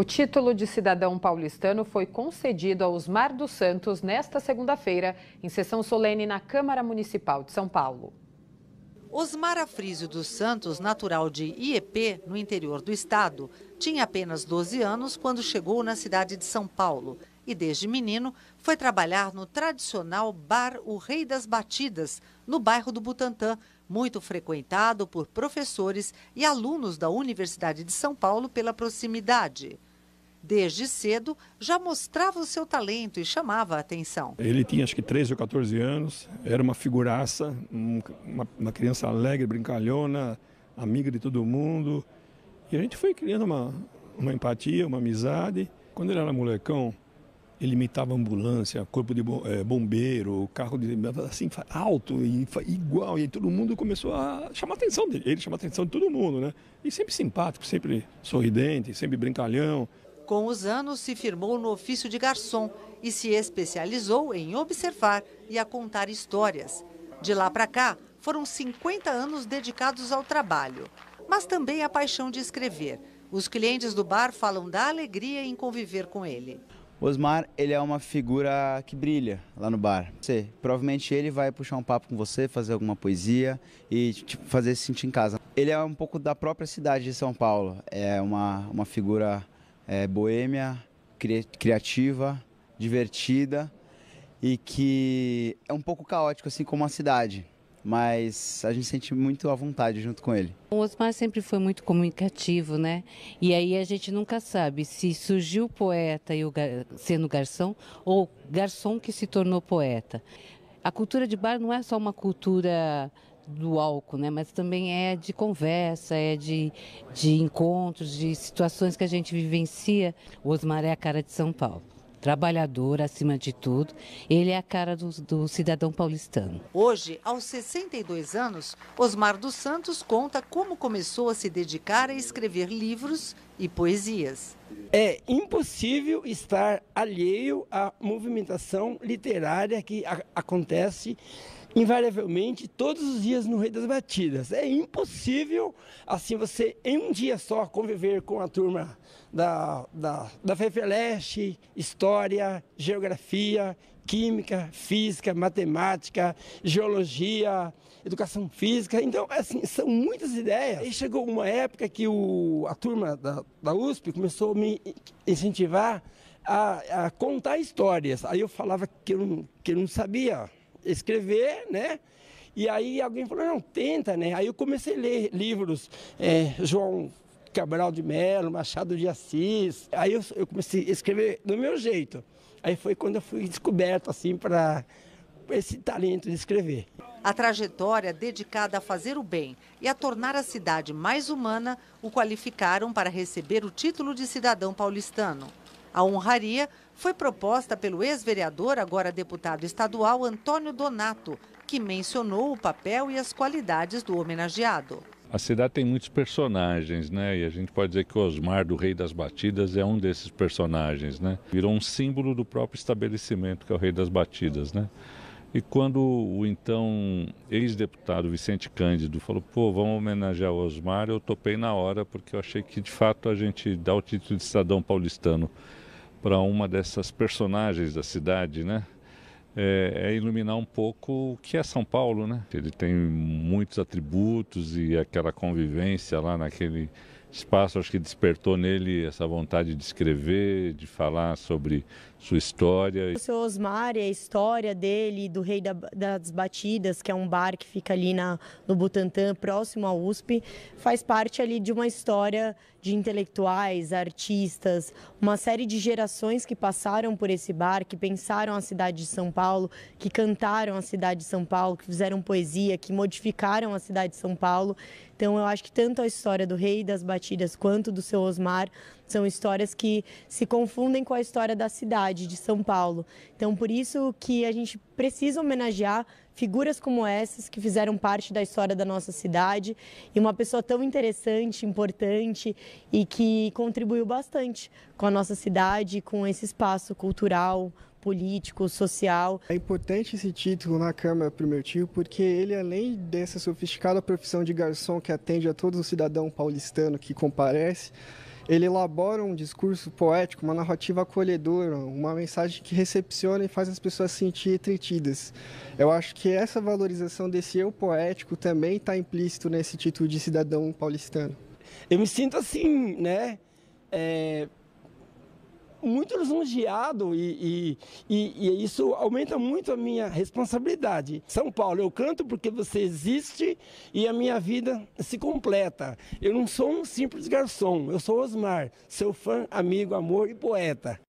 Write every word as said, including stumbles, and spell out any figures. O título de cidadão paulistano foi concedido a Osmar dos Santos nesta segunda-feira, em sessão solene na Câmara Municipal de São Paulo. Osmar Afrísio dos Santos, natural de I E P, no interior do estado, tinha apenas doze anos quando chegou na cidade de São Paulo e, desde menino, foi trabalhar no tradicional bar O Rei das Batidas, no bairro do Butantã, muito frequentado por professores e alunos da Universidade de São Paulo pela proximidade. Desde cedo, já mostrava o seu talento e chamava a atenção. Ele tinha acho que treze ou quatorze anos, era uma figuraça, uma, uma criança alegre, brincalhona, amiga de todo mundo. E a gente foi criando uma, uma empatia, uma amizade. Quando ele era molecão, ele imitava ambulância, corpo de bombeiro, carro de assim, alto e igual. E aí todo mundo começou a chamar a atenção dele. Ele chamou a atenção de todo mundo, né? E sempre simpático, sempre sorridente, sempre brincalhão. Com os anos, se firmou no ofício de garçom e se especializou em observar e a contar histórias. De lá para cá, foram cinquenta anos dedicados ao trabalho, mas também à paixão de escrever. Os clientes do bar falam da alegria em conviver com ele. Osmar, ele é uma figura que brilha lá no bar. Você, provavelmente ele vai puxar um papo com você, fazer alguma poesia e te fazer se sentir em casa. Ele é um pouco da própria cidade de São Paulo. É uma, uma figura é, boêmia, cri, criativa, divertida e que é um pouco caótico, assim como a cidade. Mas a gente sente muito à vontade junto com ele. O Osmar sempre foi muito comunicativo, né? E aí a gente nunca sabe se surgiu o poeta e o gar... sendo garçom ou garçom que se tornou poeta. A cultura de bar não é só uma cultura do álcool, né? Mas também é de conversa, é de, de encontros, de situações que a gente vivencia. O Osmar é a cara de São Paulo. Trabalhador, acima de tudo, ele é a cara do, do cidadão paulistano. Hoje, aos sessenta e dois anos, Osmar dos Santos conta como começou a se dedicar a escrever livros e poesias. É impossível estar alheio à movimentação literária que a, acontece invariavelmente todos os dias no Rei das Batidas. É impossível, assim, você em um dia só conviver com a turma da, da, da F F Leste, História, Geografia, Química, Física, Matemática, Geologia, Educação Física. Então, assim, são muitas ideias. E chegou uma época que o, a turma da, da U S P começou a me incentivar a, a contar histórias. Aí eu falava que eu não, que eu não sabia escrever, né? E aí alguém falou, não, tenta, né? Aí eu comecei a ler livros, é, João Cabral de Melo, Machado de Assis. Aí eu, eu comecei a escrever do meu jeito. Aí foi quando eu fui descoberto, assim, para esse talento de escrever. A trajetória dedicada a fazer o bem e a tornar a cidade mais humana o qualificaram para receber o título de cidadão paulistano. A honraria foi proposta pelo ex-vereador, agora deputado estadual, Antônio Donato, que mencionou o papel e as qualidades do homenageado. A cidade tem muitos personagens, né? E a gente pode dizer que o Osmar, do Rei das Batidas, é um desses personagens, né? Virou um símbolo do próprio estabelecimento, que é o Rei das Batidas, né? E quando o então ex-deputado Vicente Cândido falou, pô, vamos homenagear o Osmar, eu topei na hora, porque eu achei que de fato a gente dá o título de cidadão paulistano para uma dessas personagens da cidade, né? É, é iluminar um pouco o que é São Paulo, né? Ele tem muitos atributos e aquela convivência lá naquele espaço, acho que despertou nele essa vontade de escrever, de falar sobre sua história. O seu Osmar e a história dele, do Rei das Batidas, que é um bar que fica ali na, no Butantã, próximo à U S P, faz parte ali de uma história de intelectuais, artistas, uma série de gerações que passaram por esse bar, que pensaram a cidade de São Paulo, que cantaram a cidade de São Paulo, que fizeram poesia, que modificaram a cidade de São Paulo. Então eu acho que tanto a história do Rei das Batidas quanto do seu Osmar são histórias que se confundem com a história da cidade de São Paulo. Então por isso que a gente precisa homenagear figuras como essas que fizeram parte da história da nossa cidade e uma pessoa tão interessante, importante e que contribuiu bastante com a nossa cidade, com esse espaço cultural, político, social. É importante esse título na Câmara para o meu tio, porque ele, além dessa sofisticada profissão de garçom que atende a todo o cidadão paulistano que comparece, Ele elabora um discurso poético, uma narrativa acolhedora, uma mensagem que recepciona e faz as pessoas se sentir entretidas. Eu acho que essa valorização desse eu poético também está implícito nesse título de cidadão paulistano. Eu me sinto assim, né, é, muito lisonjeado e, e, e, e isso aumenta muito a minha responsabilidade. São Paulo, eu canto porque você existe e a minha vida se completa. Eu não sou um simples garçom, eu sou Osmar, seu fã, amigo, amor e poeta.